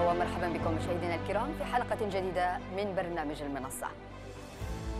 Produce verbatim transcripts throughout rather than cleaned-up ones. ومرحبا بكم مشاهدينا الكرام في حلقة جديدة من برنامج المنصة.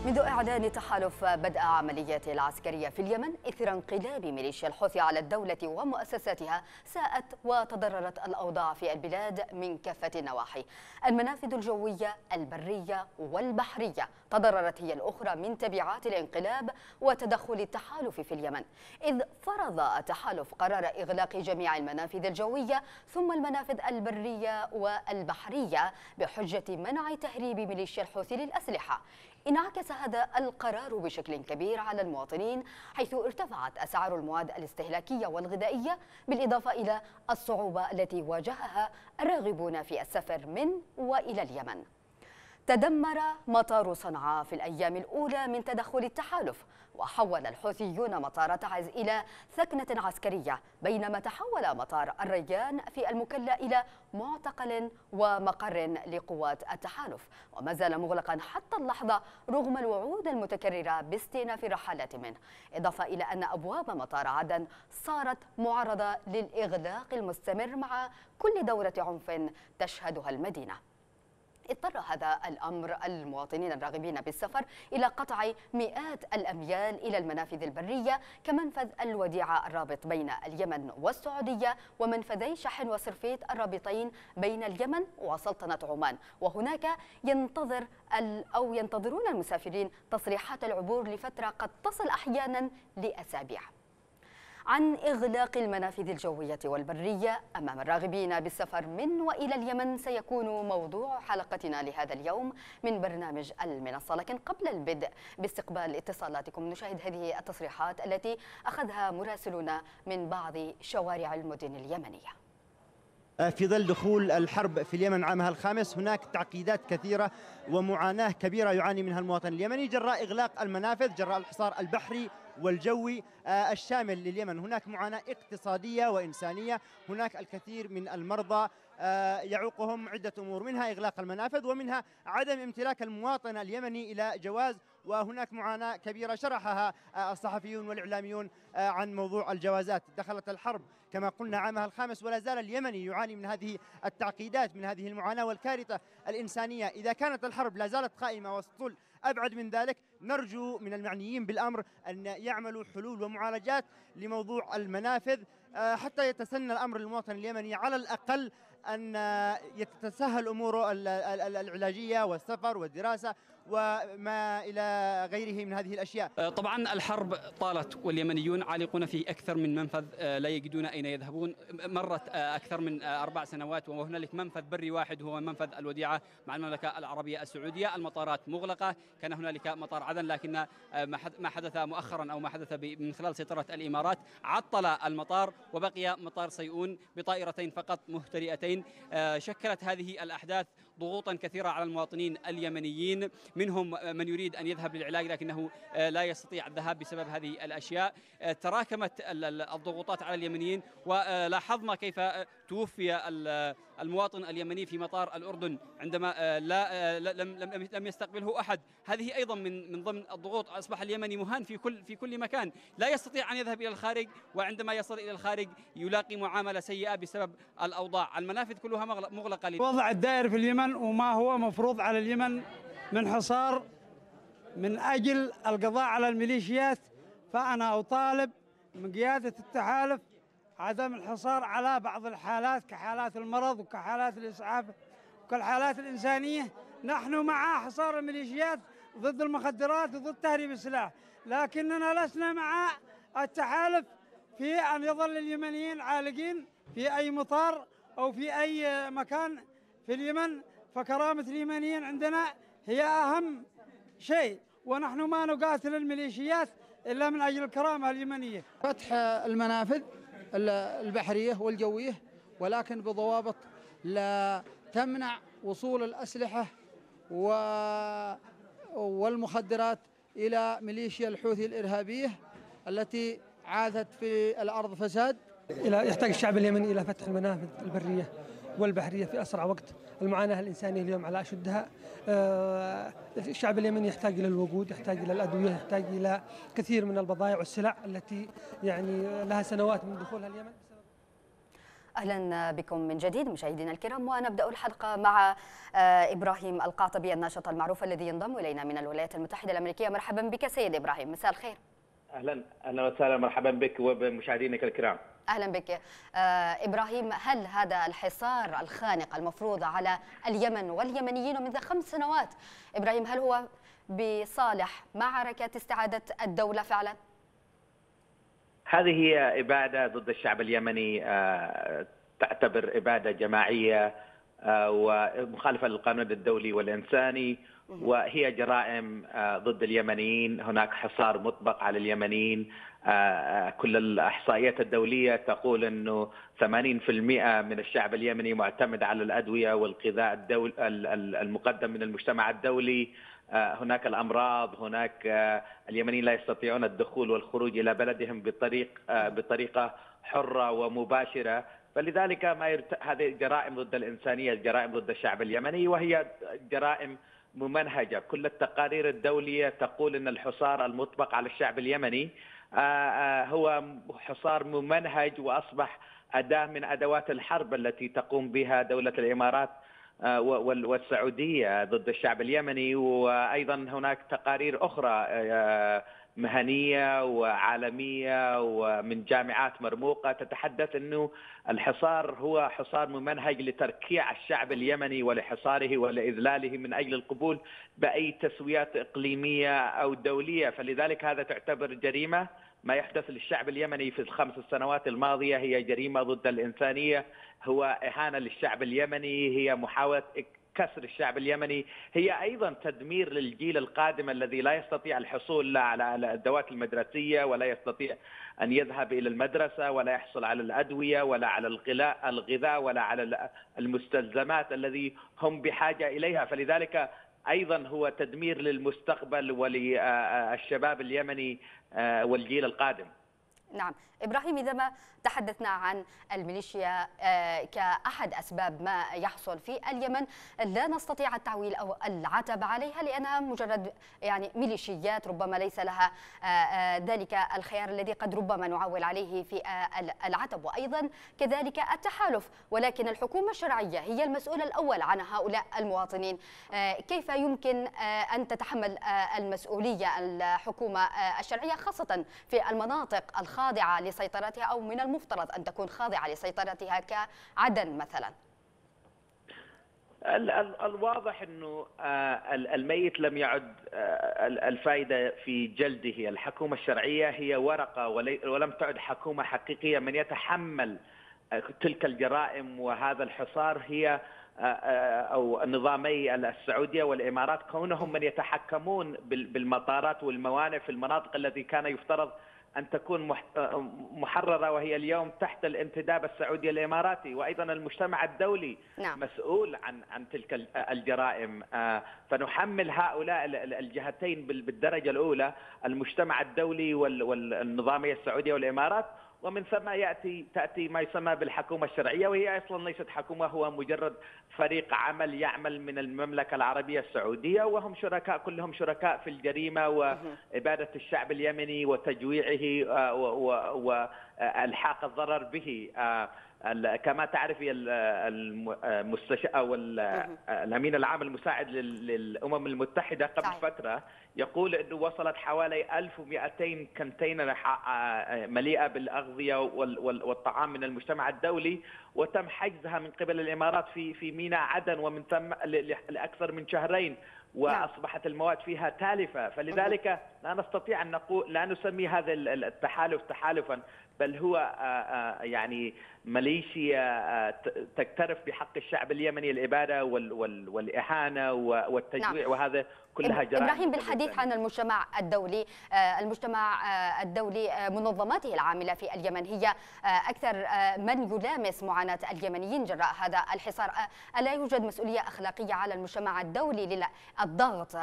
منذ إعلان تحالف بدء عملياته العسكرية في اليمن إثر انقلاب ميليشيا الحوثي على الدولة ومؤسساتها، ساءت وتضررت الأوضاع في البلاد من كافة النواحي. المنافذ الجوية، البرية والبحرية تضررت هي الأخرى من تبعات الانقلاب وتدخل التحالف في اليمن، إذ فرض التحالف قرار إغلاق جميع المنافذ الجوية ثم المنافذ البرية والبحرية بحجة منع تهريب ميليشيا الحوثي للأسلحة. انعكس هذا القرار بشكل كبير على المواطنين، حيث ارتفعت أسعار المواد الاستهلاكية والغذائية، بالإضافة إلى الصعوبة التي واجهها الراغبون في السفر من وإلى اليمن. تدمر مطار صنعاء في الأيام الأولى من تدخل التحالف، وحول الحوثيون مطار تعز إلى ثكنة عسكرية، بينما تحول مطار الريان في المكلا إلى معتقل ومقر لقوات التحالف، وما زال مغلقا حتى اللحظة رغم الوعود المتكررة باستئناف الرحلات منه، إضافة إلى أن أبواب مطار عدن صارت معرضة للإغلاق المستمر مع كل دورة عنف تشهدها المدينة. اضطر هذا الأمر المواطنين الراغبين بالسفر إلى قطع مئات الأميال إلى المنافذ البرية كمنفذ الوديعة الرابط بين اليمن والسعودية، ومنفذي شحن وصرفيت الرابطين بين اليمن وسلطنة عمان، وهناك ينتظر أو ينتظرون المسافرين تصريحات العبور لفترة قد تصل أحيانا لأسابيع. عن إغلاق المنافذ الجوية والبرية أمام الراغبين بالسفر من وإلى اليمن سيكون موضوع حلقتنا لهذا اليوم من برنامج المنصة، لكن قبل البدء باستقبال اتصالاتكم نشاهد هذه التصريحات التي أخذها مراسلنا من بعض شوارع المدن اليمنية. في ظل دخول الحرب في اليمن عامها الخامس، هناك تعقيدات كثيرة ومعاناة كبيرة يعاني منها المواطن اليمني جراء إغلاق المنافذ، جراء الحصار البحري والجوي الشامل لليمن. هناك معاناة اقتصادية وإنسانية، هناك الكثير من المرضى يعوقهم عدة أمور، منها إغلاق المنافذ ومنها عدم امتلاك المواطن اليمني إلى جواز، وهناك معاناة كبيرة شرحها الصحفيون والإعلاميون عن موضوع الجوازات. دخلت الحرب كما قلنا عامها الخامس، ولا زال اليمني يعاني من هذه التعقيدات، من هذه المعاناة والكارثة الإنسانية. إذا كانت الحرب لا زالت قائمة وستظل أبعد من ذلك، نرجو من المعنيين بالأمر أن يعملوا حلول ومعالجات لموضوع المنافذ حتى يتسنى الأمر للمواطن اليمني، على الأقل أن يتسهل أموره العلاجية والسفر والدراسة وما إلى غيره من هذه الأشياء. طبعا الحرب طالت واليمنيون عالقون في أكثر من منفذ، لا يجدون أين يذهبون. مرت أكثر من أربع سنوات وهنالك منفذ بري واحد هو منفذ الوديعة مع المملكة العربية السعودية. المطارات مغلقة، كان هنالك مطار عدن، لكن ما حدث مؤخرا أو ما حدث من خلال سيطرة الإمارات عطل المطار، وبقي مطار صيئون بطائرتين فقط مهترئتين. شكلت هذه الأحداث ضغوطا كثيرة على المواطنين اليمنيين، منهم من يريد أن يذهب للعلاج لكنه لا يستطيع الذهاب بسبب هذه الأشياء. تراكمت الضغوطات على اليمنيين، ولاحظنا كيف توفي المواطن اليمني في مطار الأردن عندما لا لم لم يستقبله أحد. هذه أيضا من من ضمن الضغوط، أصبح اليمني مهان في كل في كل مكان، لا يستطيع أن يذهب إلى الخارج، وعندما يصل إلى الخارج يلاقي معاملة سيئة بسبب الأوضاع. المنافذ كلها مغلقة. وضع الدائر في اليمن وما هو مفروض على اليمن من حصار من أجل القضاء على الميليشيات، فأنا أطالب من قيادة التحالف عدم الحصار على بعض الحالات كحالات المرض وكحالات الإسعاف وكالحالات الإنسانية. نحن مع حصار الميليشيات ضد المخدرات وضد تهريب السلاح، لكننا لسنا مع التحالف في أن يظل اليمنيين عالقين في أي مطار أو في أي مكان في اليمن، فكرامة اليمنيين عندنا هي أهم شيء، ونحن ما نقاتل الميليشيات إلا من أجل الكرامة اليمنية. فتح المنافذ البحرية والجوية ولكن بضوابط لا تمنع وصول الأسلحة والمخدرات إلى ميليشيا الحوثي الإرهابية التي عاثت في الأرض فساد. يحتاج الشعب اليمني إلى فتح المنافذ البرية والبحرية في أسرع وقت. المعاناة الإنسانية اليوم على أشدها. الشعب اليمني يحتاج إلى الوقود، يحتاج إلى الأدوية، يحتاج إلى كثير من البضائع والسلع التي يعني لها سنوات من دخولها اليمن. أهلا بكم من جديد مشاهدينا الكرام، ونبدأ الحلقة مع إبراهيم القاطبي الناشط المعروف الذي ينضم إلينا من الولايات المتحدة الأمريكية. مرحبا بك سيد إبراهيم، مساء الخير. أهلا أهلا وسهلا، مرحبا بك وبمشاهدينك الكرام. أهلا بك إبراهيم، هل هذا الحصار الخانق المفروض على اليمن واليمنيين منذ خمس سنوات إبراهيم هل هو بصالح معركة استعادة الدولة فعلا؟ هذه هي إبادة ضد الشعب اليمني، تعتبر إبادة جماعية ومخالفة للقانون الدولي والإنساني، وهي جرائم ضد اليمنيين. هناك حصار مطبق على اليمنيين، كل الإحصائيات الدولية تقول أنه ثمانين بالمئة من الشعب اليمني معتمد على الأدوية والغذاء الدولي المقدم من المجتمع الدولي. هناك الأمراض، هناك اليمنيين لا يستطيعون الدخول والخروج إلى بلدهم بطريق بطريقة حرة ومباشرة، فلذلك ما يرت... هذه جرائم ضد الإنسانية، جرائم ضد الشعب اليمني، وهي جرائم ممنهجة. كل التقارير الدولية تقول أن الحصار المطبق على الشعب اليمني هو حصار ممنهج، وأصبح أداة من أدوات الحرب التي تقوم بها دولة الإمارات والسعودية ضد الشعب اليمني. وأيضا هناك تقارير أخرى مهنية وعالمية ومن جامعات مرموقة تتحدث أنه الحصار هو حصار ممنهج لتركيع الشعب اليمني ولحصاره ولإذلاله من أجل القبول بأي تسويات إقليمية أو دولية. فلذلك هذا تعتبر جريمة. ما يحدث للشعب اليمني في الخمس سنوات الماضية هي جريمة ضد الإنسانية، هو إهانة للشعب اليمني، هي محاولة كسر الشعب اليمني، هي أيضا تدمير للجيل القادم الذي لا يستطيع الحصول لا على الأدوات المدرسية، ولا يستطيع أن يذهب إلى المدرسة، ولا يحصل على الأدوية، ولا على الغذاء، ولا على المستلزمات الذي هم بحاجة إليها. فلذلك أيضا هو تدمير للمستقبل وللشباب اليمني والجيل القادم. نعم إبراهيم، إذا ما تحدثنا عن الميليشيا كأحد أسباب ما يحصل في اليمن، لا نستطيع التعويل أو العتب عليها لأنها مجرد يعني ميليشيات ربما ليس لها ذلك الخيار الذي قد ربما نعول عليه في العتب، وأيضا كذلك التحالف، ولكن الحكومة الشرعية هي المسؤولة الأول عن هؤلاء المواطنين. كيف يمكن أن تتحمل المسؤولية الحكومة الشرعية، خاصة في المناطق الخاصة خاضعة لسيطرتها أو من المفترض أن تكون خاضعة لسيطرتها كعدن مثلا؟ الواضح أنه الميت لم يعد الفائدة في جلده. الحكومة الشرعية هي ورقة ولم تعد حكومة حقيقية. من يتحمل تلك الجرائم وهذا الحصار هي أو النظامي السعودية والإمارات، كونهم من يتحكمون بالمطارات والموانئ في المناطق التي كان يفترض أن تكون محررة، وهي اليوم تحت الانتداب السعودي الإماراتي. وأيضا المجتمع الدولي نعم. مسؤول عن عن تلك الجرائم. فنحمل هؤلاء الجهتين بالدرجة الأولى، المجتمع الدولي والنظامية السعودية والإمارات، ومن ثم يأتي تأتي ما يسمى بالحكومة الشرعية، وهي أصلا ليست حكومة، هو مجرد فريق عمل يعمل من المملكة العربية السعودية، وهم شركاء، كلهم شركاء في الجريمة وإبادة الشعب اليمني وتجويعه وإلحاق الضرر به. كما تعرف المستشار أو الأمين العام المساعد للأمم المتحدة قبل فترة يقول أنه وصلت حوالي ألف ومئتين كونتينر مليئة بالأغذية والطعام من المجتمع الدولي، وتم حجزها من قبل الإمارات في في ميناء عدن، ومن ثم لأكثر من شهرين، وأصبحت المواد فيها تالفة. فلذلك لا نستطيع أن نقول، لا نسمي هذا التحالف تحالفا، بل هو يعني ميليشيا تكترف بحق الشعب اليمني الإبادة والإهانة والتجويع. نعم. وهذا كلها جرائم. إبراهيم، بالحديث عن المجتمع الدولي، المجتمع الدولي منظماته العاملة في اليمن هي أكثر من يلامس معاناة اليمنيين جراء هذا الحصار. ألا يوجد مسؤولية أخلاقية على المجتمع الدولي للضغط،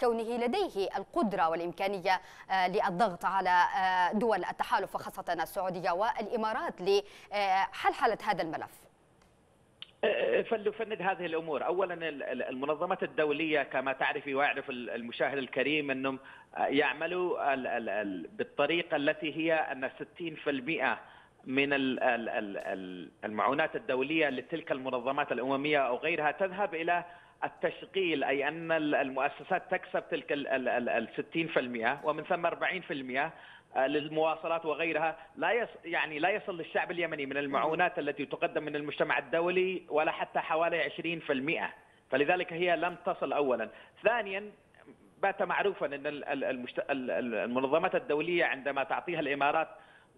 كونه لديه القدرة والإمكانية للضغط على دول التحالف وخاصة السعودية والإمارات لحلحلة هذا الملف؟ فلنفند هذه الأمور. أولا، المنظمات الدولية كما تعرفي ويعرف المشاهد الكريم أنهم يعملوا بالطريقة التي هي أن ستين بالمئة من المعونات الدولية لتلك المنظمات الأممية أو غيرها تذهب إلى التشغيل، أي أن المؤسسات تكسب تلك الستين في المئة ومن ثم أربعين في المئة للمواصلات وغيرها. لا يص... يعني لا يصل للشعب اليمني من المعونات التي تقدم من المجتمع الدولي ولا حتى حوالي عشرين في المئة، فلذلك هي لم تصل أولا. ثانيا، بات معروفا أن المشت... المنظمات الدولية عندما تعطيها الإمارات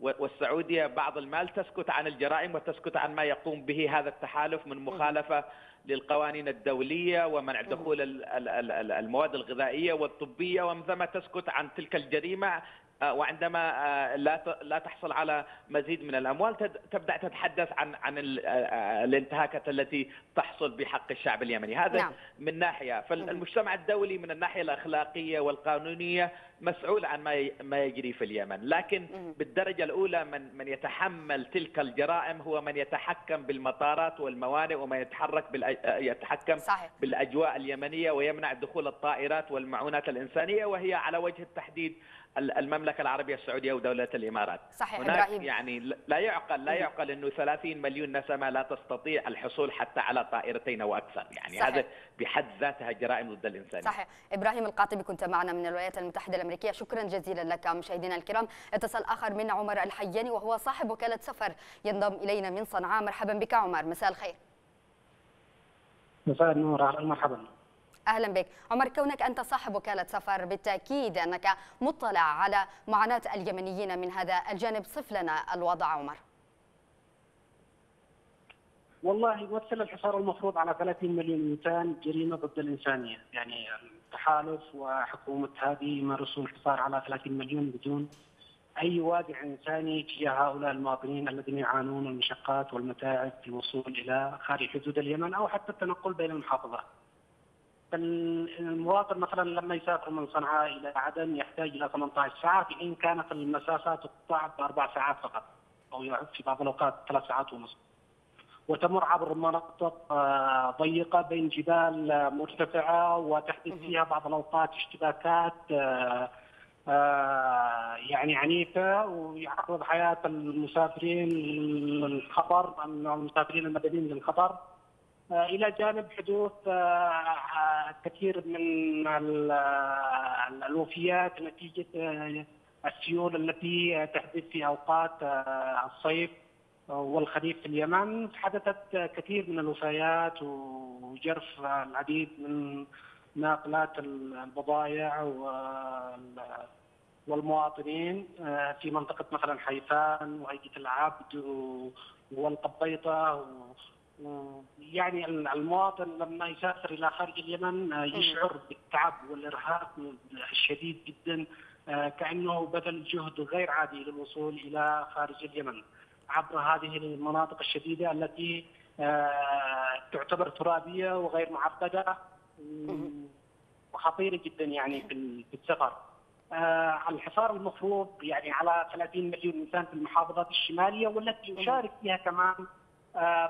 والسعودية بعض المال تسكت عن الجرائم وتسكت عن ما يقوم به هذا التحالف من مخالفة للقوانين الدولية ومنع دخول المواد الغذائية والطبية، ومن ثم تسكت عن تلك الجريمة، وعندما لا تحصل على مزيد من الأموال تبدأ تتحدث عن عن الانتهاكات التي تحصل بحق الشعب اليمني. هذا نعم. من ناحية. فالمجتمع الدولي من الناحية الأخلاقية والقانونية مسؤول عن ما ما يجري في اليمن، لكن بالدرجة الأولى من من يتحمل تلك الجرائم هو من يتحكم بالمطارات والموانئ ومن يتحرك يتحكم صحيح. بالأجواء اليمنية ويمنع دخول الطائرات والمعونات الإنسانية، وهي على وجه التحديد المملكة العربية السعودية ودولة الإمارات. صحيح إبراهيم، يعني لا يعقل لا يعقل أنه ثلاثين مليون نسمة لا تستطيع الحصول حتى على طائرتين وأكثر، يعني صحيح. هذا بحد ذاتها جرائم ضد الإنسانية. صحيح. إبراهيم القاطبي كنت معنا من الولايات المتحدة الأمريكية، شكرا جزيلا لك. مشاهدينا الكرام، اتصل آخر من عمر الحياني وهو صاحب وكالة سفر ينضم إلينا من صنعاء. مرحبا بك عمر، مساء الخير. مساء النور، أهلا مرحبا. أهلا بك عمر، كونك أنت صاحب وكالة سفر بالتأكيد أنك مطلع على معاناة اليمنيين من هذا الجانب، صف لنا الوضع عمر. والله يمثل الحصار المفروض على ثلاثين مليون إنسان جريمة ضد الإنسانية، يعني التحالف وحكومة هذه يمارسون الحصار على ثلاثين مليون بدون أي وادع إنساني تجاه هؤلاء المواطنين الذين يعانون المشقات والمتاعب في الوصول إلى خارج حدود اليمن أو حتى التنقل بين المحافظات. المواطن مثلا لما يسافر من صنعاء الى عدن يحتاج الى ثمانية عشر ساعة، في حين كانت المسافه تقطع باربع ساعات فقط او في بعض الاوقات ثلاث ساعات ونصف، وتمر عبر مناطق ضيقه بين جبال مرتفعه وتحدث فيها بعض الاوقات اشتباكات يعني عنيفه، ويعرض حياه المسافرين للخطر، المسافرين المدنيين للخطر، إلى جانب حدوث كثير من الوفيات نتيجة السيول التي تحدث في أوقات الصيف والخريف في اليمن. حدثت كثير من الوفيات وجرف العديد من ناقلات البضائع والمواطنين في منطقة مثلا حيفان وهيئة العبد والقبيطة. يعني المواطن لما يسافر إلى خارج اليمن يشعر بالتعب والإرهاق الشديد جدا، كأنه بذل جهد غير عادي للوصول إلى خارج اليمن عبر هذه المناطق الشديدة التي تعتبر ترابية وغير معقدة وخطيرة جدا يعني في السفر. الحصار المفروض يعني على ثلاثين مليون إنسان في المحافظات الشمالية والتي يشارك فيها كمان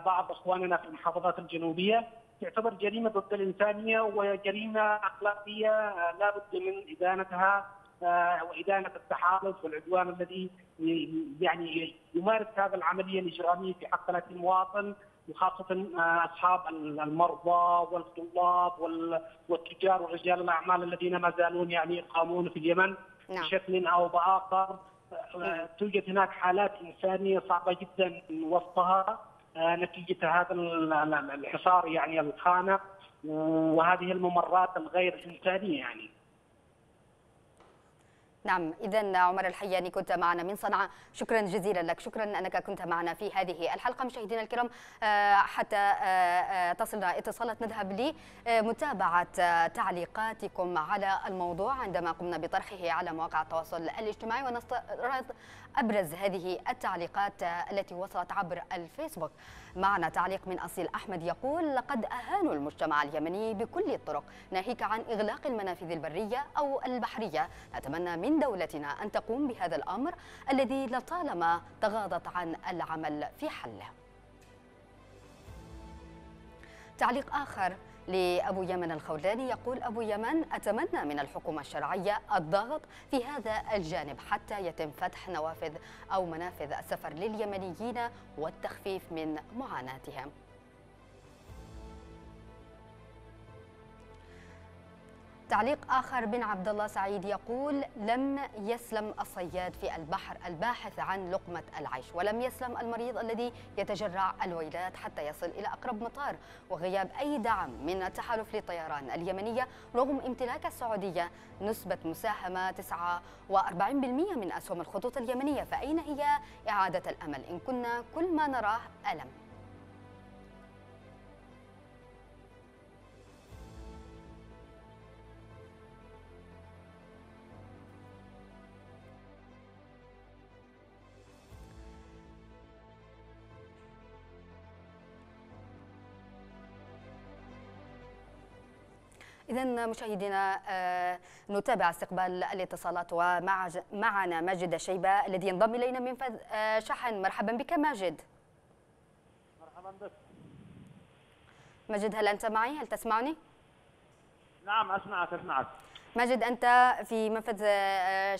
بعض اخواننا في المحافظات الجنوبيه تعتبر جريمه ضد الانسانيه وجريمه اخلاقيه لا بد من ادانتها وادانه التحالف والعدوان الذي يعني يمارس هذا العمليه الاجراميه في حق ثلاثين مواطن، وخاصه اصحاب المرضى والطلاب والتجار ورجال الاعمال الذين ما زالون يعني يقامون في اليمن بشكل او باخر. توجد هناك حالات انسانيه صعبه جدا وسطها نتيجة هذا الحصار يعني الخانق وهذه الممرات الغير إنسانية يعني. نعم، إذا عمر الحياني كنت معنا من صنعاء، شكرا جزيلا لك، شكرا أنك كنت معنا في هذه الحلقة. مشاهدينا الكرام، حتى تصلنا اتصالات نذهب لمتابعة تعليقاتكم على الموضوع عندما قمنا بطرحه على مواقع التواصل الاجتماعي، ونستعرض أبرز هذه التعليقات التي وصلت عبر الفيسبوك. معنا تعليق من أصيل أحمد يقول: لقد أهانوا المجتمع اليمني بكل الطرق، ناهيك عن إغلاق المنافذ البرية أو البحرية. نتمنى من دولتنا أن تقوم بهذا الأمر الذي لطالما تغاضت عن العمل في حله. تعليق آخر لأبو يمن الخولاني يقول: أبو يمن، أتمنى من الحكومة الشرعية الضغط في هذا الجانب حتى يتم فتح نوافذ أو منافذ السفر لليمنيين والتخفيف من معاناتهم. تعليق آخر بن عبد الله سعيد يقول: لم يسلم الصياد في البحر الباحث عن لقمة العيش، ولم يسلم المريض الذي يتجرع الويلات حتى يصل إلى أقرب مطار، وغياب أي دعم من التحالف للطيران اليمنية رغم امتلاك السعودية نسبة مساهمة تسعة وأربعين بالمئة من أسهم الخطوط اليمنية، فأين هي إعادة الأمل إن كنا كل ما نراه ألم؟ إذن مشاهدينا نتابع استقبال الاتصالات، ومعنا ماجد الشيبة الذي ينضم إلينا من شحن. مرحبا بك ماجد. مرحبا بك ماجد، هل أنت معي؟ هل تسمعني؟ نعم أسمعك أسمعك ماجد، أنت في منفذ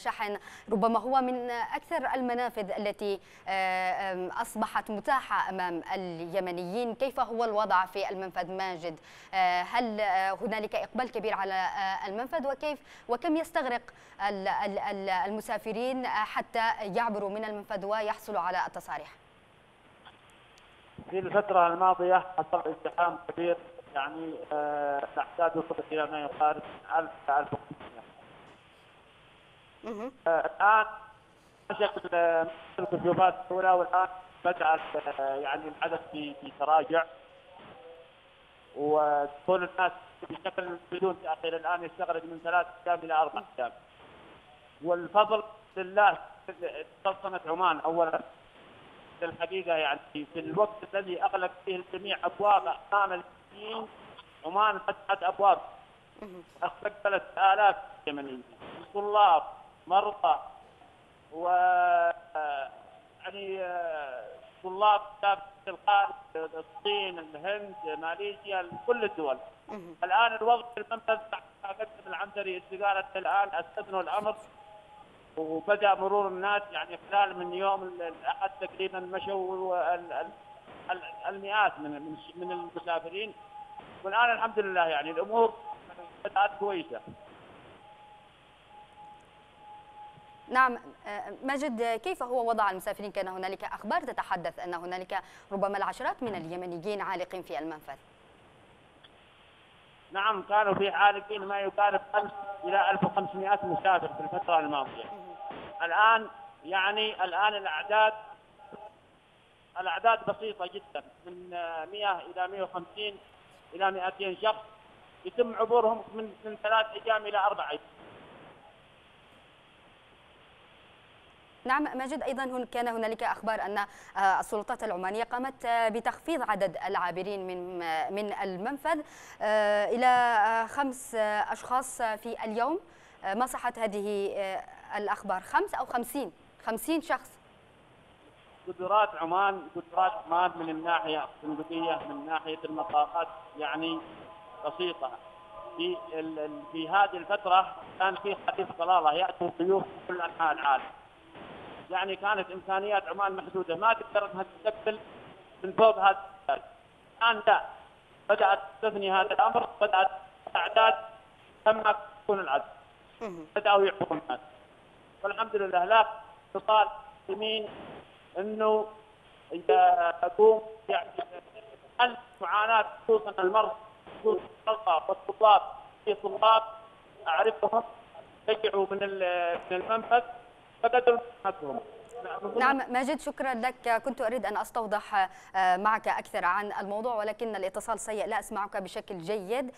شحن، ربما هو من أكثر المنافذ التي أصبحت متاحة أمام اليمنيين، كيف هو الوضع في المنفذ ماجد؟ هل هنالك إقبال كبير على المنفذ، وكيف وكم يستغرق المسافرين حتى يعبروا من المنفذ ويحصلوا على التصاريح؟ في الفترة الماضية حصل ازدحام كبير، يعني الأعداد وصلت إلى ما يقارب ألف إلى ألف وخمسمئة. الآن مشت الكشوفات الأولى، والآن بدأت يعني العدد بتراجع ودخول الناس بشكل بدون تأخير. الآن يستغرق من ثلاث أيام إلى أربع أيام، والفضل لله سلطنة عمان أولا. الحقيقة يعني في الوقت الذي أغلق فيه الجميع أبواب أمام عمان فتحت أبواب، استقبلت آلاف اليمنيين، طلاب، مرضى، و يعني طلاب في الخارج، الصين، الهند، ماليزيا، كل الدول. الآن الوضع في المنفذ مكتب العنتري استقالت الآن، استثنوا الأمر وبدأ مرور الناس، يعني خلال من يوم الأحد تقريبا مشوا المئات من من المسافرين، والآن الحمد لله يعني الأمور بدأت كويسة. نعم ماجد، كيف هو وضع المسافرين؟ كان هنالك أخبار تتحدث أن هنالك ربما العشرات من اليمنيين عالقين في المنفذ. نعم كانوا في عالقين ما يقارب ألف إلى ألف وخمسمئة مسافر في الفترة الماضية. الآن يعني الآن الأعداد الأعداد بسيطة جدا، من مئة إلى مئة وخمسين إلى مئتين شخص يتم عبورهم من من ثلاث أيام إلى أربع أيام. نعم ماجد، أيضا كان هنالك أخبار أن السلطات العمانية قامت بتخفيض عدد العابرين من من المنفذ إلى خمس أشخاص في اليوم. ما صحت هذه الأخبار؟ خمس أو خمسين؟ خمسين شخص. قدرات عمان قدرات عمان من الناحيه الفندقيه، من ناحيه المطارات يعني بسيطه. في في هذه الفتره كان في حديث طلاله، ياتوا ضيوف من كل انحاء العالم، يعني كانت امكانيات عمان محدوده، ما تقدر انها تستقبل من فوق هذا العدد. الان لا، بدات تثني هذا الامر، بدات الاعداد كما تكون العدد، بداوا يعبرون الناس، والحمد لله. لا تطال يمين انه اذا اقوم يعني حل معاناه، خصوصا المرضى، خصوصا المرضى والطلاب. في طلاب اعرفهم رجعوا من من المنفذ فقدوا حقهم. نعم ماجد، شكرا لك. كنت أريد أن أستوضح معك أكثر عن الموضوع، ولكن الاتصال سيء، لا أسمعك بشكل جيد.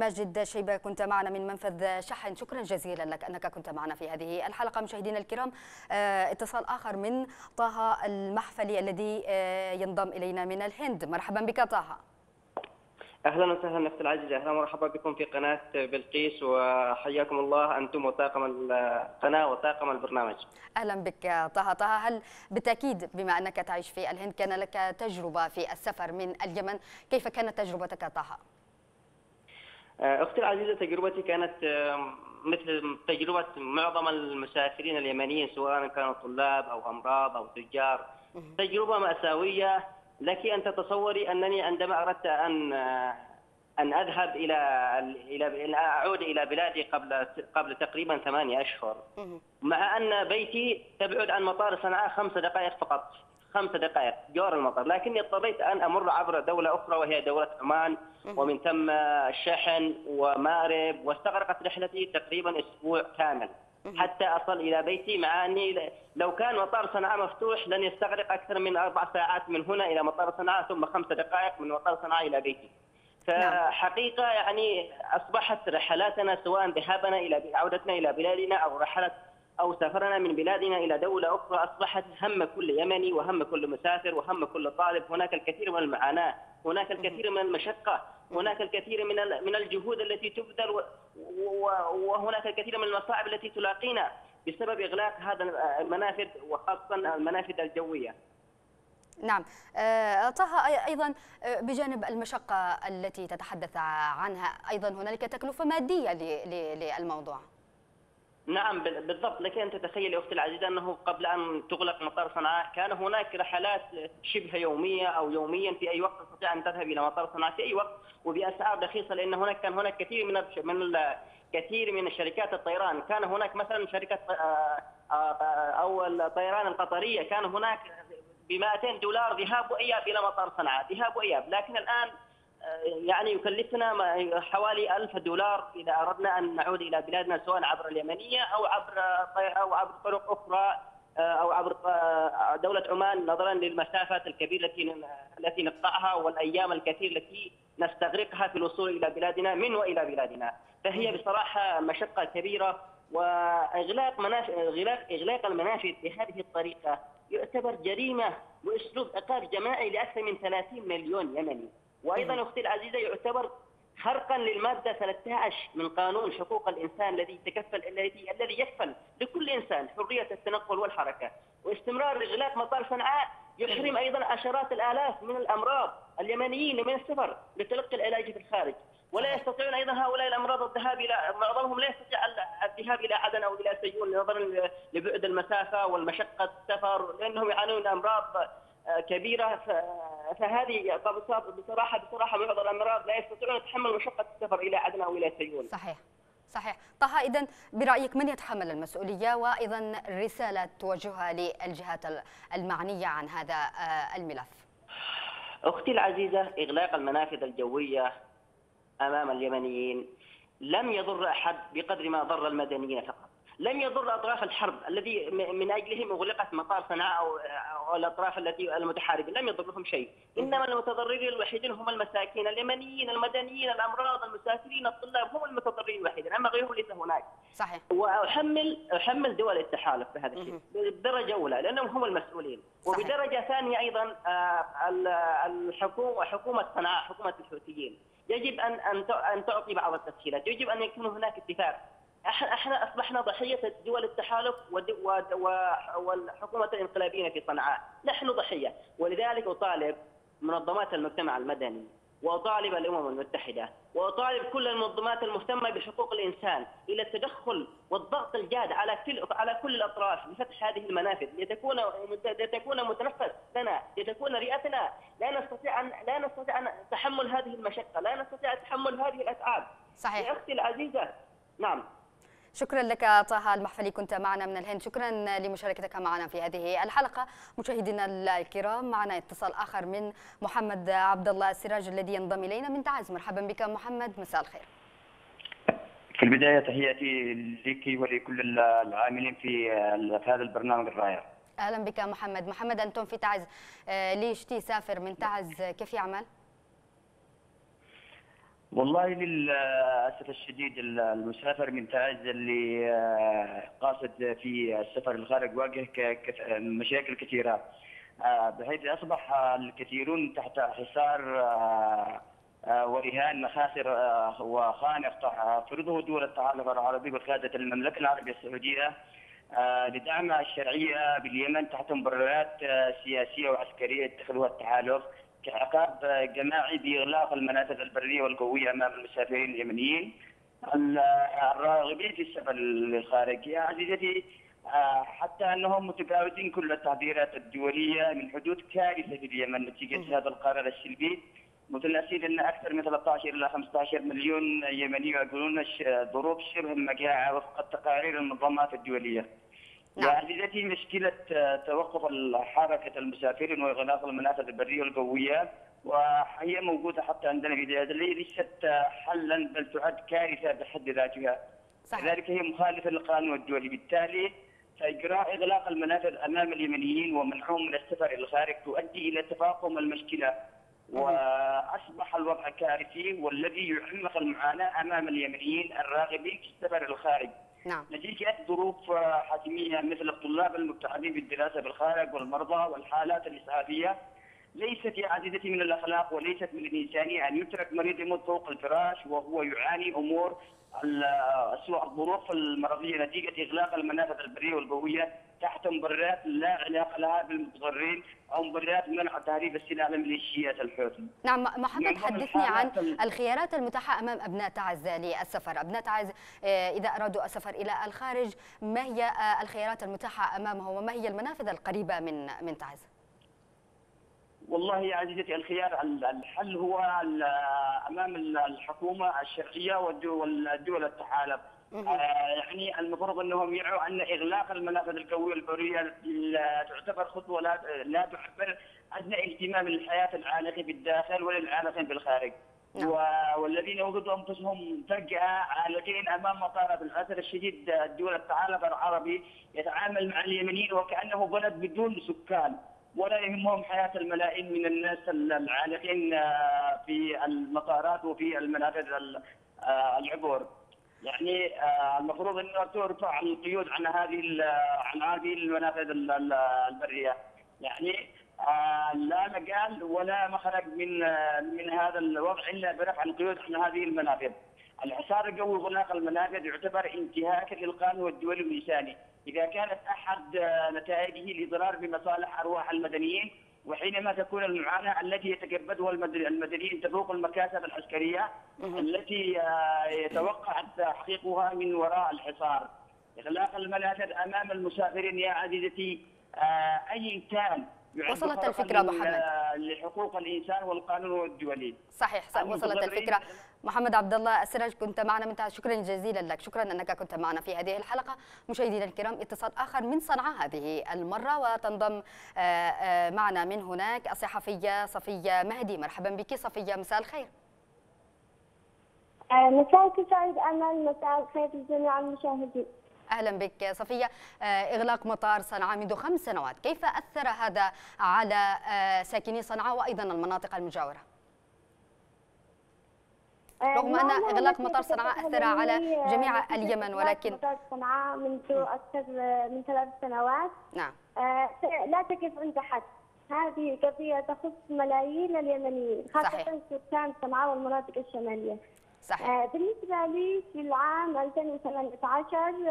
ماجد شيبة كنت معنا من منفذ شحن، شكرا جزيلا لك أنك كنت معنا في هذه الحلقة. مشاهدينا الكرام، اتصال آخر من طه المحفلي الذي ينضم إلينا من الهند. مرحبا بك طه. اهلا وسهلا نفس العزيز، اهلا ومرحبا بكم في قناه بلقيس، وحياكم الله انتم وطاقم القناه وطاقم البرنامج. اهلا بك يا طه. طه، هل بالتاكيد بما انك تعيش في الهند كان لك تجربه في السفر من اليمن، كيف كانت تجربتك يا طه؟ اختي العزيزه، تجربتي كانت مثل تجربه معظم المسافرين اليمنيين، سواء كانوا طلاب او امراض او تجار. تجربه ماساويه. لك ان تتصوري انني عندما اردت ان ان اذهب الى الى اعود الى بلادي قبل قبل تقريبا ثمانية اشهر، مع ان بيتي تبعد عن مطار صنعاء خمس دقائق فقط، خمس دقائق جوار المطار، لكني اضطريت ان امر عبر دوله اخرى وهي دوله عمان، ومن ثم الشحن ومأرب، واستغرقت رحلتي تقريبا اسبوع كامل حتى أصل إلى بيتي، مع أني لو كان مطار صنعاء مفتوح لن يستغرق أكثر من أربع ساعات من هنا إلى مطار صنعاء، ثم خمس دقائق من مطار صنعاء إلى بيتي. فحقيقة يعني أصبحت رحلاتنا، سواء ذهابنا إلى عودتنا إلى بلادنا أو رحلة أو سفرنا من بلادنا إلى دولة أخرى، أصبحت هم كل يمني وهم كل مسافر وهم كل طالب. هناك الكثير من المعاناة، هناك الكثير من المشقة، هناك الكثير من من الجهود التي تبذل، وهناك الكثير من المصاعب التي تلاقينا بسبب إغلاق هذا المنافذ، وخاصة المنافذ الجوية. نعم طه، أيضا بجانب المشقة التي تتحدث عنها، أيضا هنالك تكلفة مادية للموضوع. نعم بالضبط. لك أن تتخيل أختي العزيزة أنه قبل أن تغلق مطار صنعاء كان هناك رحلات شبه يومية أو يوميا، في أي وقت تستطيع أن تذهب إلى مطار صنعاء في أي وقت وبأسعار رخيصة، لأن هناك كان هناك كثير من من كثير من شركات الطيران. كان هناك مثلا شركة أو الطيران القطرية، كان هناك ب مئتين دولار ذهاب وإياب إلى مطار صنعاء، ذهاب وإياب. لكن الآن يعني يكلفنا حوالي ألف دولار إذا أردنا أن نعود إلى بلادنا، سواء عبر اليمنية أو عبر أو عبر طرق أخرى أو عبر دولة عمان، نظرا للمسافات الكبيرة التي التي نقطعها والأيام الكثير التي نستغرقها في الوصول إلى بلادنا من وإلى بلادنا. فهي بصراحة مشقة كبيرة، وإغلاق مناف... إغلاق... إغلاق المنافذ بهذه الطريقة يعتبر جريمة وأسلوب عقاب جماعي لأكثر من ثلاثين مليون يمني. وايضا اختي العزيزه يعتبر خرقا للماده ثلاثة عشر من قانون حقوق الانسان الذي تكفل الذي الذي يكفل لكل انسان حريه التنقل والحركه، واستمرار اغلاق مطار صنعاء يحرم ايضا عشرات الالاف من الامراض اليمنيين من السفر لتلقي العلاج في الخارج، ولا يستطيعون ايضا هؤلاء الامراض الذهاب الى معظمهم لا يستطيع الذهاب الى عدن او الى سيئون نظرا لبعد المسافه والمشقه السفر، لانهم يعانون امراض كبيرة. فهذه بصراحة بصراحة بعض الأمراض لا يستطيعون تحمل مشقة السفر إلى عدن أو إلى سيئون. صحيح صحيح. طه، إذن برأيك من يتحمل المسؤولية، وأيضا رسالة توجهها للجهات المعنية عن هذا الملف؟ أختي العزيزة، إغلاق المنافذ الجوية أمام اليمنيين لم يضر أحد بقدر ما ضر المدنيين فقط. لم يضر اطراف الحرب الذي من اجلهم اغلقت مطار صنعاء او الاطراف التي المتحاربه، لم يضرهم شيء، انما المتضررين الوحيدين هم المساكين اليمنيين المدنيين الامراض المسافرين الطلاب، هم المتضررين الوحيدين، اما غيرهم ليس هناك. صحيح. واحمل احمل دول التحالف بهذا الشيء بدرجه اولى، لانهم هم المسؤولين. صحيح. وبدرجه ثانيه ايضا الحكومه حكومه صنعاء، حكومه الحوثيين، يجب ان ان تعطي بعض التسهيلات، يجب ان يكون هناك اتفاق. احنا اصبحنا ضحيه دول التحالف والحكومه الانقلابيين في صنعاء، نحن ضحيه، ولذلك اطالب منظمات المجتمع المدني، واطالب الامم المتحده، واطالب كل المنظمات المهتمه بحقوق الانسان الى التدخل والضغط الجاد على كل على كل الاطراف لفتح هذه المنافذ، لتكون لتكون متنفس لنا، لتكون رئتنا. لا نستطيع ان لا نستطيع أن تحمل هذه المشقه، لا نستطيع تحمل هذه الاتعاب. صحيح يا اختي العزيزه. نعم. شكرا لك طه المحفلي، كنت معنا من الهند. شكرا لمشاركتك معنا في هذه الحلقة. مشاهدينا الكرام، معنا اتصال آخر من محمد عبد الله السراج الذي ينضم إلينا من تعز. مرحبا بك محمد، مساء الخير. في البداية تحياتي لك ولكل العاملين في هذا البرنامج الرائع. أهلا بك محمد. محمد، أنتم في تعز، ليش تسافر من تعز؟ كيف يعمل؟ والله للأسف الشديد المسافر من تعز اللي قاصد في السفر للخارج واجه مشاكل كثيرة، بحيث أصبح الكثيرون تحت حصار و وإهان مخاسر وخانق تفرضه دول التعاون العربي بقيادة المملكة العربية السعودية لدعمها الشرعية باليمن تحت مبررات سياسية وعسكرية اتخذها التحالف كعقاب جماعي بإغلاق المنافذ البرية والجوية أمام المسافرين اليمنيين الراغبين في السفر الخارجية عزيزتي، حتى أنهم متجاوزين كل التحذيرات الدولية من حدوث كارثة في اليمن نتيجة هذا القرار السلبي. متناسين أن أكثر من ثلاثة عشر إلى خمسة عشر مليون يمني يعيشون ظروف شبه مجاعة وفق تقارير المنظمات الدولية. وعزيزتي مشكلة توقف حركة المسافرين وإغلاق المنافذ البرية والجوية وهي موجودة حتى عندنا في الجزائر ليست حلا بل تعد كارثة بحد ذاتها. لذلك هي مخالفة للقانون الدولي، بالتالي فإجراء إغلاق المنافذ أمام اليمنيين ومنعهم من السفر إلى الخارج تؤدي إلى تفاقم المشكلة وأصبح الوضع كارثي والذي يعمق المعاناة أمام اليمنيين الراغبين في السفر إلى الخارج. نعم. نتيجة ظروف حتمية مثل الطلاب المبتعدين بالدراسة بالخارج والمرضى والحالات الإسعافية. ليست يا عزيزتي من الأخلاق وليست من الإنسانية أن يترك مريض يموت فوق الفراش وهو يعاني أمور سوء الظروف المرضية نتيجة إغلاق المنافذ البرية والجوية تحت مبررات لا علاقة لها بالمتضررين أو مبررات منع تهريب السلاح لميليشيات الحوثي. نعم محمد، حدثني عن الخيارات المتاحة أمام أبناء تعزة للسفر، أبناء تعز إذا أرادوا السفر إلى الخارج ما هي الخيارات المتاحة أمامهم وما هي المنافذ القريبة من من تعز؟ والله يا عزيزتي الخيار الحل هو امام الحكومه الشرعيه والدول التحالف. يعني المفروض انهم يعوا ان اغلاق المنافذ الجويه البريه تعتبر خطوه لا لا تعبر ادنى اهتمام للحياه العالقه بالداخل وللعالقين بالخارج. والذين وجدوا انفسهم فجاه عالقين امام مطالب الاسر الشديد، دول التحالف العربي يتعامل مع اليمنيين وكانه بلد بدون سكان ولا يهمهم حياة الملايين من الناس العالقين في المطارات وفي المنافذ العبور. يعني المفروض أنه ترفع القيود عن هذه عن هذه المنافذ البرية. يعني لا مجال ولا مخرج من من هذا الوضع إلا برفع القيود عن هذه المنافذ. الحصار الجوي وإغلاق المنافذ يعتبر انتهاكا للقانون الدولي والإنساني إذا كانت أحد نتائجه الإضرار بمصالح أرواح المدنيين، وحينما تكون المعاناة التي يتجبدها المدنيين تفوق المكاسب العسكرية التي يتوقع تحقيقها من وراء الحصار. إغلاق المنافذ أمام المسافرين يا عزيزتي أي كان وصلت الفكرة محمد لحقوق الإنسان والقانون الدولي. صحيح صح. وصلت الفكرة. محمد عبد الله السراج كنت معنا من تعز، شكرا جزيلا لك، شكرا أنك كنت معنا في هذه الحلقة. مشاهدينا الكرام اتصال آخر من صنعاء هذه المرة وتنضم معنا من هناك الصحفية صفية مهدي. مرحبا بك صفية، مساء الخير. مساءك سعيد أمل، مساء الخير لجميع المشاهدين. أهلا بك صفية. إغلاق مطار صنعاء منذ خمس سنوات، كيف أثر هذا على ساكني صنعاء وأيضا المناطق المجاورة؟ رغم أن إغلاق مطار صنعاء أثر على جميع اليمن ولكن مطار صنعاء منذ أكثر من ثلاث سنوات. نعم. لا تقف عند حد، هذه قضية تخص ملايين اليمنيين خاصة سكان صنعاء والمناطق الشمالية. صحيح. بالنسبة لي في العام ألفين وثمانية عشر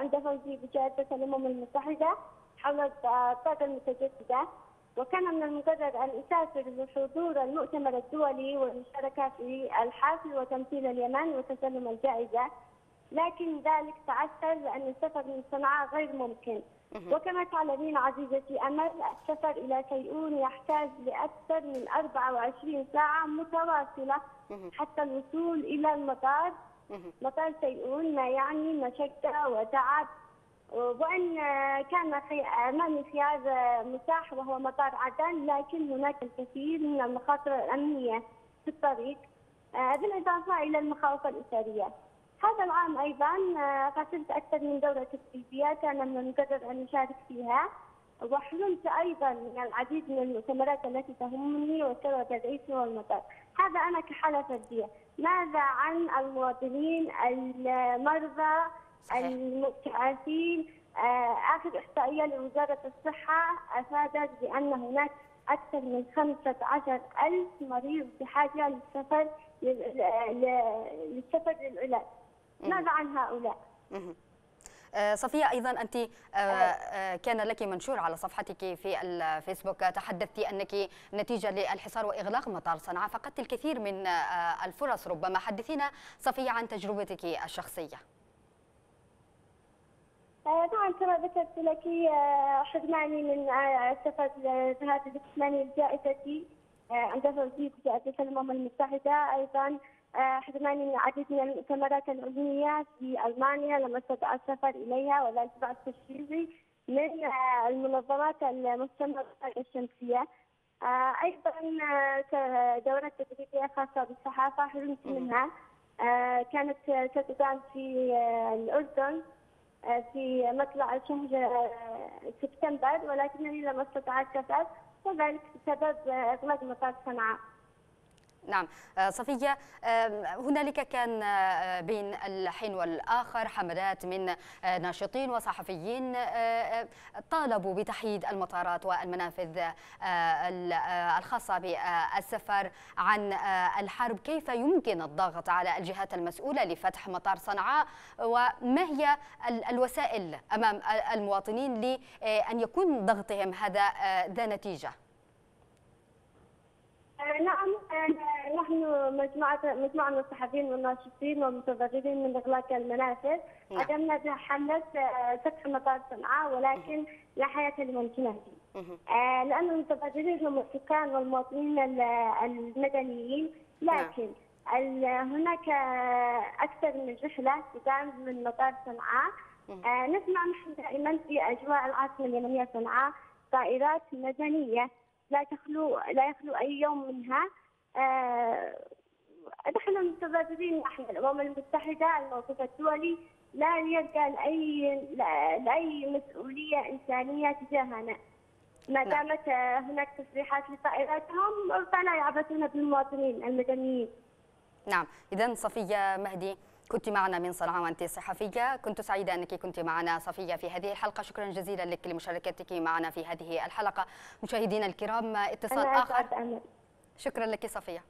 عند فوزي بجائزة الأمم المتحدة حول الطاقة المتجددة، وكان من المقرر أن أسافر لحضور المؤتمر الدولي والمشاركة في الحفل وتمثيل اليمن وتسلم الجائزة، لكن ذلك تعثر بأن السفر من صنعاء غير ممكن. وكما تعلمين عزيزتي أمل، السفر إلى شيئون يحتاج لأكثر من أربع وعشرين ساعة متواصلة حتى الوصول إلى المطار، مطار شيئون، ما يعني مشقة وتعب. وإن كان أمامي خيار متاح وهو مطار عدن، لكن هناك الكثير من المخاطر الأمنية في الطريق بالإضافة إلى المخاوف الأسرية. هذا العام أيضا قدمت أكثر من دورة تدريبية كان من المقرر أن أشارك فيها، وحلمت أيضا من العديد من المؤتمرات التي تهمني وسوى تدعيتي والمطار. هذا أنا كحالة فردية. ماذا عن المواطنين، المرضى، المبتعثين؟ آخر إحصائية لوزارة الصحة أفادت بأن هناك أكثر من خمسة عشر ألف مريض بحاجة للسفر للسفر للعلاج. ماذا عن هؤلاء؟ صفية، أيضا أنت كان لك منشور على صفحتك في الفيسبوك تحدثت أنك نتيجة للحصار وإغلاق مطار صنعاء فقدت الكثير من الفرص ربما. حدثينا صفية عن تجربتك الشخصية. طبعا كما ذكرت لك حرماني من السفر لجهات الجسمانية لجائزتي عند فوزي بجائزة الأمم المتحدة، أيضا حرماني من العديد من المؤتمرات العلمية في ألمانيا لم أستطع السفر إليها، ولا التبع التشريعي من المنظمات المستمرة الشمسية. أيضا دورات تدريبية خاصة بالصحافة حرمت منها، كانت ستدعم في الأردن في مطلع شهر سبتمبر، ولكنني لم استطعت السفر وذلك بسبب اغلاق مطار صنعاء. نعم صفية، هنالك كان بين الحين والآخر حملات من ناشطين وصحفيين طالبوا بتحييد المطارات والمنافذ الخاصة بالسفر عن الحرب. كيف يمكن الضغط على الجهات المسؤولة لفتح مطار صنعاء، وما هي الوسائل أمام المواطنين لأن يكون ضغطهم هذا ذا نتيجة؟ نعم، نحن مجموعة مجموعة من الصحفيين والناشطين والمتضررين من إغلاق المنافذ قدمنا حملة فتح مطار صنعاء، ولكن لا حياة لمن تنادي، لأن المتضررين هم السكان والمواطنين المدنيين. لكن هناك أكثر من رحلة تدعم من مطار صنعاء، نسمع نحن دائما في أجواء العاصمة اليمنية صنعاء طائرات مدنية لا تخلو لا يخلو أي يوم منها. نحن آه متضررين، نحن الأمم المتحدة الموقف الدولي لا يلقى لأي لأي مسؤولية إنسانية تجاهنا. ما دامت آه هناك تصريحات لطائراتهم فلا يعبثون بالمواطنين المدنيين. نعم، إذا صفية مهدي كنت معنا من صنعاء وأنت صحفية، كنت سعيدة أنك كنت معنا صفية في هذه الحلقة. شكرا جزيلا لك لمشاركتك معنا في هذه الحلقة. مشاهدينا الكرام اتصال آخر. شكرا لك صفية.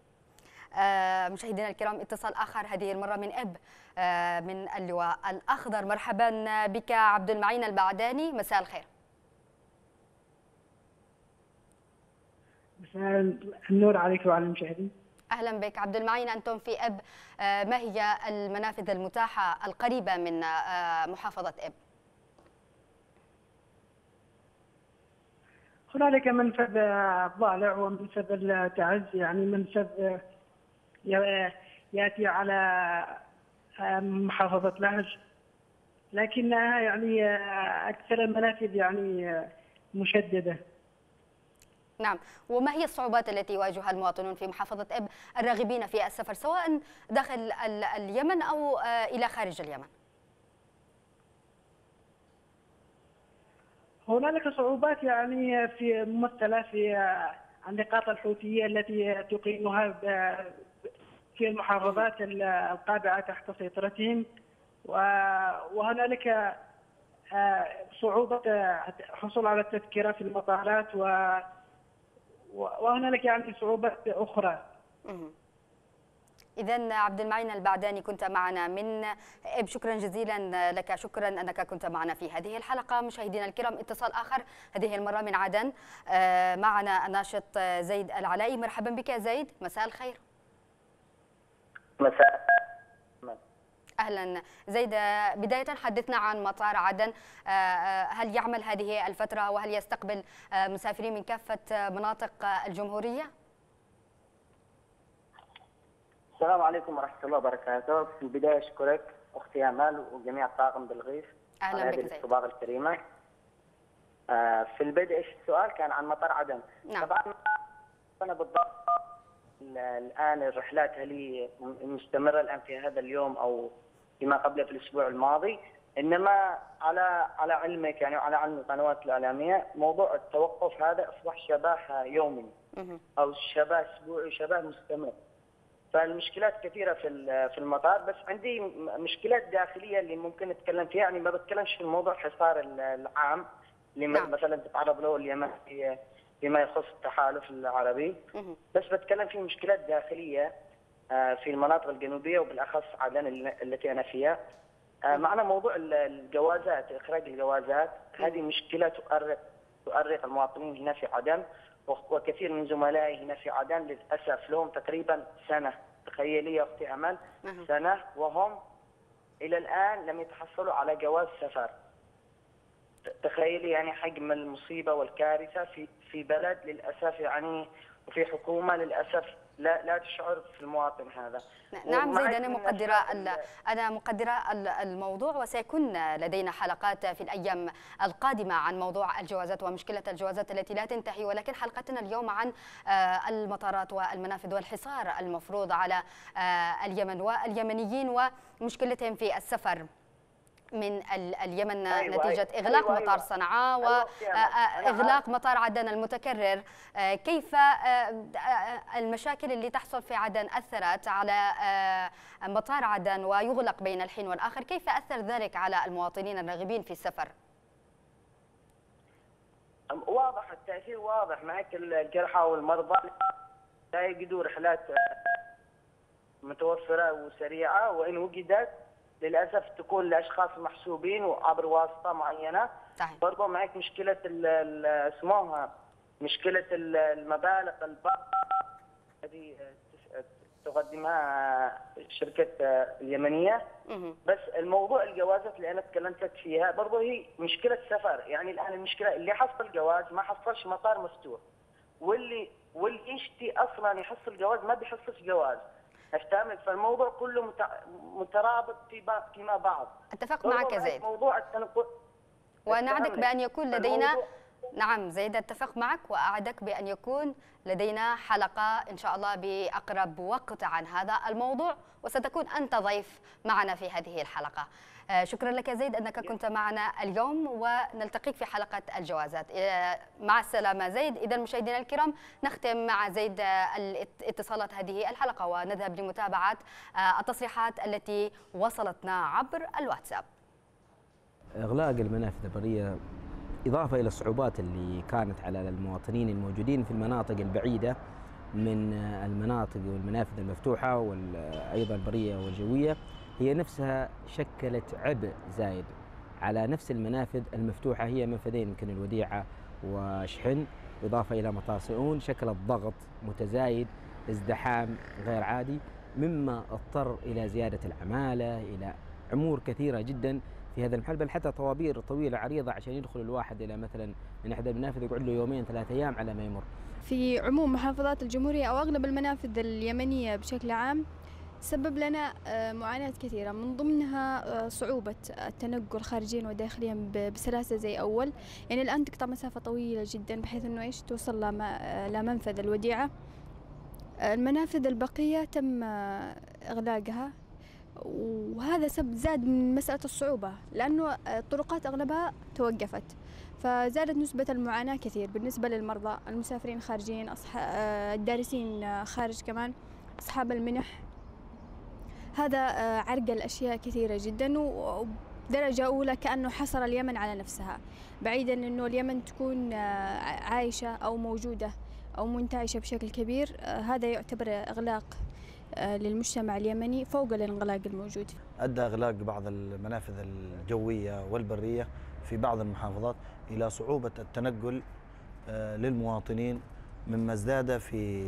مشاهدينا الكرام اتصال آخر هذه المرة من أب من اللواء الأخضر. مرحبا بك عبد المعين البعداني، مساء الخير. مساء النور عليك وعلى المشاهدين. أهلا بك عبد المعين. أنتم في إب، ما هي المنافذ المتاحة القريبة من محافظة إب؟ هنالك منفذ الضالع ومنفذ التعز، يعني منفذ يأتي على محافظة لهج، لكنها يعني أكثر المنافذ يعني مشددة. نعم، وما هي الصعوبات التي يواجهها المواطنون في محافظة إب الراغبين في السفر سواء داخل اليمن أو إلى خارج اليمن؟ هنالك صعوبات يعني في ممثلة في النقاط الحوثية التي تقيمها في المحافظات القابعة تحت سيطرتهم، وهنالك صعوبة الحصول على التذكرة في المطارات، و وهنالك يعني صعوبات أخرى. إذا عبد المعين البعداني كنت معنا من إب، شكرا جزيلا لك. شكرا أنك كنت معنا في هذه الحلقة. مشاهدينا الكرام اتصال آخر هذه المرة من عدن، معنا الناشط زيد العلائي. مرحبا بك زيد، مساء الخير. مساء. أهلا زيد، بداية حدثنا عن مطار عدن، هل يعمل هذه الفترة وهل يستقبل مسافرين من كافة مناطق الجمهورية؟ السلام عليكم ورحمة الله وبركاته. في البداية أشكرك أختي أمال وجميع الطاقم بالغيث على هذه الاستضافة الكريمة. في البدء إيش السؤال كان عن مطار عدن. نعم. طبعا أنا بالضبط الآن الرحلات هل مستمرة الآن في هذا اليوم أو فيما قبله في الأسبوع الماضي، إنما على على علمك يعني على علم القنوات الإعلامية موضوع التوقف هذا أصبح شبه يومي أو شبه أسبوعي شبه مستمر، فالمشكلات كثيرة في في المطار. بس عندي مشكلات داخلية اللي ممكن نتكلم فيها، يعني ما بتكلمش في موضوع الحصار العام اللي مثلا تتعرض له اليمن في فيما يخص التحالف العربي، بس بتكلم في مشكلات داخلية في المناطق الجنوبية وبالأخص عدن التي أنا فيها. معنا موضوع الجوازات، إخراج الجوازات، هذه مشكلة تؤرق تؤرق المواطنين هنا في عدن، وكثير من زملائي هنا في عدن للأسف لهم تقريبا سنة، تخيلي يا أختي أمل، سنة وهم إلى الآن لم يتحصلوا على جواز سفر. تخيلي يعني حجم المصيبة والكارثة في في بلد للأسف يعني، وفي حكومة للأسف لا لا تشعر في المواطن هذا. نعم زيد، أنا مقدرة أنا مقدرة الموضوع، وسيكون لدينا حلقات في الأيام القادمة عن موضوع الجوازات ومشكلة الجوازات التي لا تنتهي، ولكن حلقتنا اليوم عن المطارات والمنافذ والحصار المفروض على اليمن واليمنيين ومشكلتهم في السفر من اليمن نتيجة إغلاق مطار صنعاء وإغلاق مطار عدن المتكرر. كيف المشاكل اللي تحصل في عدن أثرت على مطار عدن ويغلق بين الحين والآخر، كيف أثر ذلك على المواطنين الراغبين في السفر؟ واضح التأثير، واضح معك، الجرحى والمرضى لا يجدوا رحلات متوفرة وسريعة، وإن وجدت للأسف تكون لأشخاص محسوبين وعبر واسطة معينة. صحيح. برضه معك مشكلة اسمها مشكلة المبالغ الباقية التي تقدمها الشركة اليمنية. مه. بس الموضوع الجوازات اللي أنا تكلمت لك فيها برضه هي مشكلة سفر، يعني الآن المشكلة اللي حصل جواز ما حصلش مطار مفتوح، واللي واللي يشتي أصلا يحصل جواز ما بيحصلش جواز. أفتهمت، فالموضوع كله مترابط فيما بعض. أتفق معك زيد. موضوع التنقل ونعدك بأن يكون لدينا، نعم زيد أتفق معك وأعدك بأن يكون لدينا حلقة إن شاء الله بأقرب وقت عن هذا الموضوع، وستكون أنت ضيف معنا في هذه الحلقة. شكرا لك زيد أنك كنت معنا اليوم، ونلتقيك في حلقة الجوازات. مع السلامة زيد. إذا مشاهدينا الكرام، نختم مع زيد اتصالات هذه الحلقة ونذهب لمتابعة التصريحات التي وصلتنا عبر الواتساب. إغلاق المنافذ البرية إضافة إلى الصعوبات اللي كانت على المواطنين الموجودين في المناطق البعيدة من المناطق والمنافذ المفتوحة وأيضا البرية والجوية، هي نفسها شكلت عبء زايد على نفس المنافذ المفتوحة، هي منفذين يمكن الوديعة وشحن، إضافة إلى مطار سيئون، شكلت ضغط متزايد، ازدحام غير عادي، مما اضطر إلى زيادة العمالة، إلى أمور كثيرة جدا في هذا المحل، بل حتى طوابير طويلة عريضة عشان يدخل الواحد إلى مثلا من إحدى المنافذ يقعد له يومين ثلاثة أيام على ما يمر. في عموم محافظات الجمهورية أو أغلب المنافذ اليمنية بشكل عام سبب لنا معاناة كثيرة، من ضمنها صعوبة التنقل خارجيا وداخليا بسلاسة زي أول. يعني الآن تقطع مسافة طويلة جدا بحيث أنه إيش توصل لمنفذ الوديعة. المنافذ البقية تم إغلاقها، وهذا سب زاد من مسألة الصعوبة، لأنه الطرقات أغلبها توقفت، فزادت نسبة المعاناة كثير بالنسبة للمرضى، المسافرين خارجين، أصحاب الدارسين خارج كمان، أصحاب المنح. هذا عرقل أشياء كثيرة جدا، ودرجة أولى كأنه حصر اليمن على نفسها، بعيدا أنه اليمن تكون عايشة أو موجودة أو منتعشة بشكل كبير. هذا يعتبر إغلاق للمجتمع اليمني فوق الانغلاق الموجود. أدى إغلاق بعض المنافذ الجوية والبرية في بعض المحافظات إلى صعوبة التنقل للمواطنين، مما ازداد في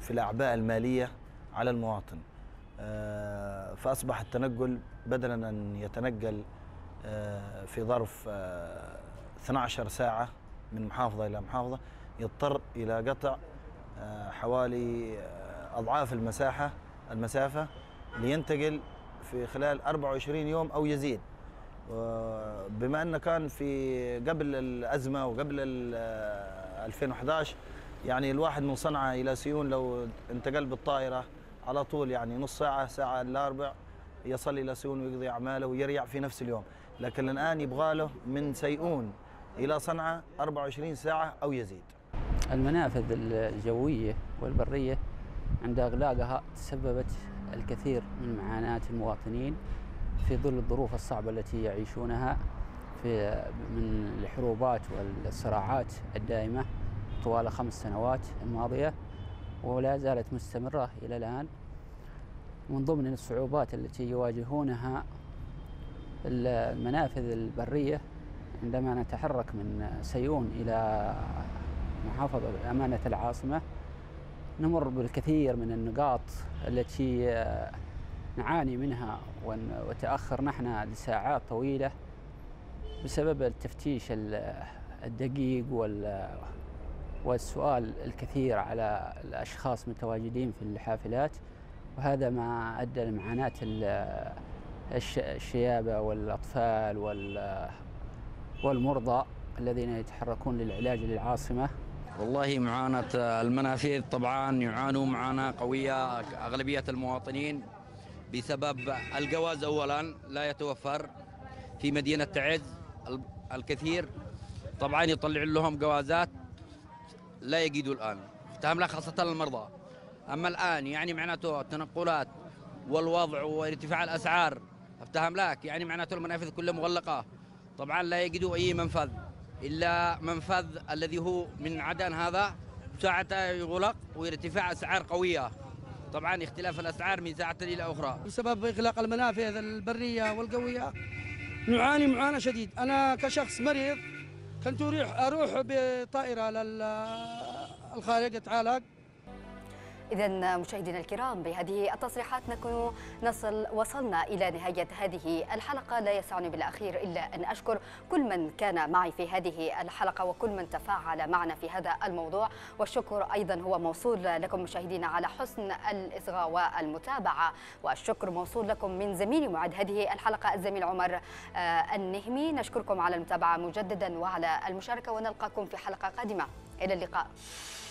في الأعباء المالية على المواطن، فأصبح التنقل بدلاً أن يتنقل في ظرف اثنتي عشرة ساعة من محافظة إلى محافظة، يضطر إلى قطع حوالي أضعاف المساحة المسافة لينتقل في خلال أربعة وعشرين يوم أو يزيد. بما أنه كان في قبل الأزمة وقبل ألفين وأحد عشر، يعني الواحد من صنعاء إلى سيئون لو انتقل بالطائرة على طول يعني نص ساعة ساعة إلا ربع يصل إلى سيئون ويقضي أعماله ويرجع في نفس اليوم، لكن الآن يبغاله من سيئون إلى صنعاء أربعة وعشرين ساعة أو يزيد. المنافذ الجوية والبرية عند إغلاقها تسببت الكثير من معاناة المواطنين في ظل الظروف الصعبة التي يعيشونها، في من الحروبات والصراعات الدائمة طوال خمس سنوات الماضية ولا زالت مستمرة إلى الآن. من ضمن الصعوبات التي يواجهونها المنافذ البرية عندما نتحرك من سيئون إلى محافظة أمانة العاصمة نمر بالكثير من النقاط التي نعاني منها وتأخر نحن لساعات طويلة بسبب التفتيش الدقيق والسؤال الكثير على الأشخاص متواجدين في الحافلات، وهذا ما أدى لمعاناة الشيابة والأطفال والمرضى الذين يتحركون للعلاج للعاصمة. والله معاناة المنافذ طبعا يعانوا معاناة قوية أغلبية المواطنين بسبب الجواز أولا لا يتوفر في مدينة تعز، الكثير طبعا يطلع لهم جوازات لا يجدوا الآن تهملها خاصة المرضى. أما الآن يعني معناته التنقلات والوضع وارتفاع الأسعار افتهملاك، يعني معناته المنافذ كلها مغلقة طبعا لا يجدوا أي منفذ إلا منفذ الذي هو من عدن، هذا ساعة يغلق وارتفاع أسعار قوية طبعا اختلاف الأسعار من ساعة إلى أخرى. بسبب إغلاق المنافذ البرية والقوية نعاني معاناة شديد. أنا كشخص مريض كنت أروح بطائرة للخارج أتعالج. إذن مشاهدينا الكرام بهذه التصريحات نكون نصل وصلنا إلى نهاية هذه الحلقة. لا يسعني بالأخير إلا أن أشكر كل من كان معي في هذه الحلقة وكل من تفاعل معنا في هذا الموضوع، والشكر أيضا هو موصول لكم مشاهدينا على حسن الإصغاء والمتابعة، والشكر موصول لكم من زميلي معد هذه الحلقة الزميل عمر النهمي. نشكركم على المتابعة مجددا وعلى المشاركة ونلقاكم في حلقة قادمة. إلى اللقاء.